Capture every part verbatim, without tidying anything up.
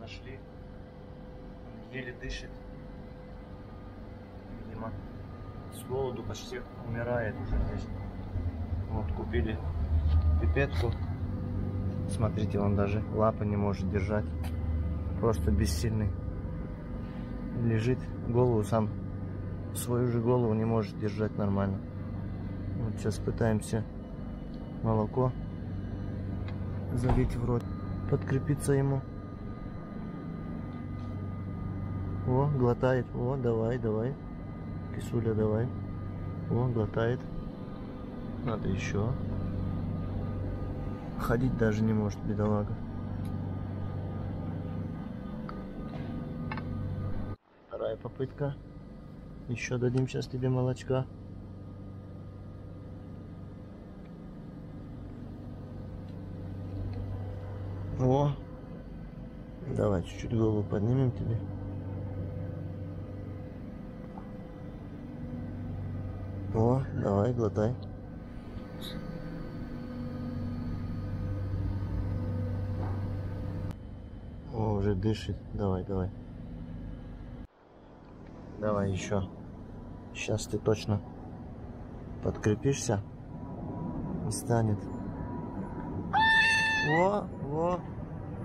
нашли. Он еле дышит. Видимо, с голоду почти умирает уже здесь. Вот купили пипетку. Смотрите, он даже лапы не может держать. Просто бессильный. Лежит, голову сам, свою же голову не может держать нормально. Вот сейчас пытаемся молоко залить в рот, подкрепиться ему. О, глотает. О, давай, давай. Кисуля, давай. О, глотает. Надо еще. Ходить даже не может, бедолага. Вторая попытка. Еще дадим сейчас тебе молочка. О, давай чуть-чуть голову поднимем тебе. О, давай, глотай. О, уже дышит. Давай, давай. Давай еще. Сейчас ты точно подкрепишься и станет. О, о.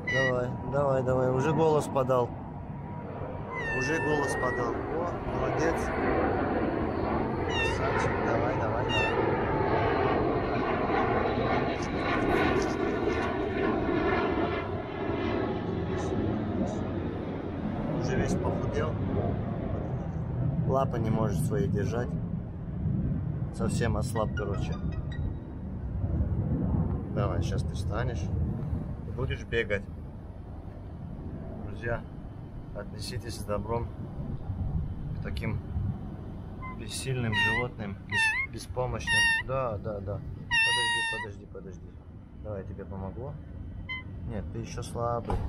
Давай, давай, давай. Уже голос подал. Уже голос подал. О, молодец. Красавчик, давай, давай, давай. Уже весь похудел. Лапа не может свои держать. Совсем ослаб, короче. Давай, сейчас ты встанешь. Будешь бегать. Друзья, отнеситесь с добром к таким бессильным животным, бес, беспомощным. Да, да, да. Подожди, подожди, подожди. Давай, я тебе помогу. Нет, ты еще слабый.